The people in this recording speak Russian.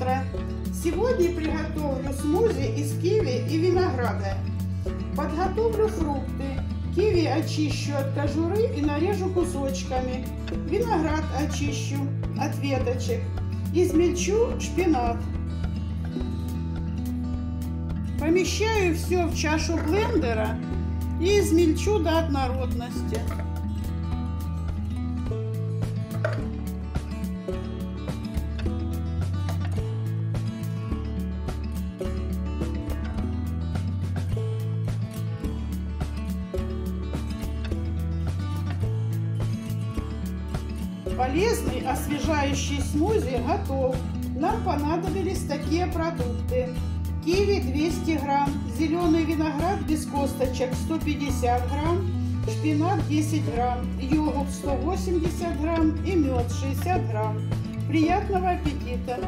утро! Сегодня приготовлю смузи из киви и винограда. Подготовлю фрукты. Киви очищу от кожуры и нарежу кусочками. Виноград очищу от веточек. Измельчу шпинат. Помещаю все в чашу блендера и измельчу до однородности. Полезный освежающий смузи готов. Нам понадобились такие продукты: киви 200 грамм, зеленый виноград без косточек 150 грамм, шпинат 10 грамм, йогурт 180 грамм и мед 60 грамм. Приятного аппетита!